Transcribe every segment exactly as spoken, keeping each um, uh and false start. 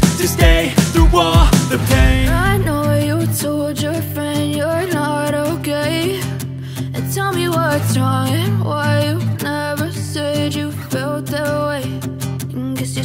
to stay through all the pain. I know you told your friend you're not okay, and tell me what's wrong and why you never said you felt that way. You're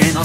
and I'll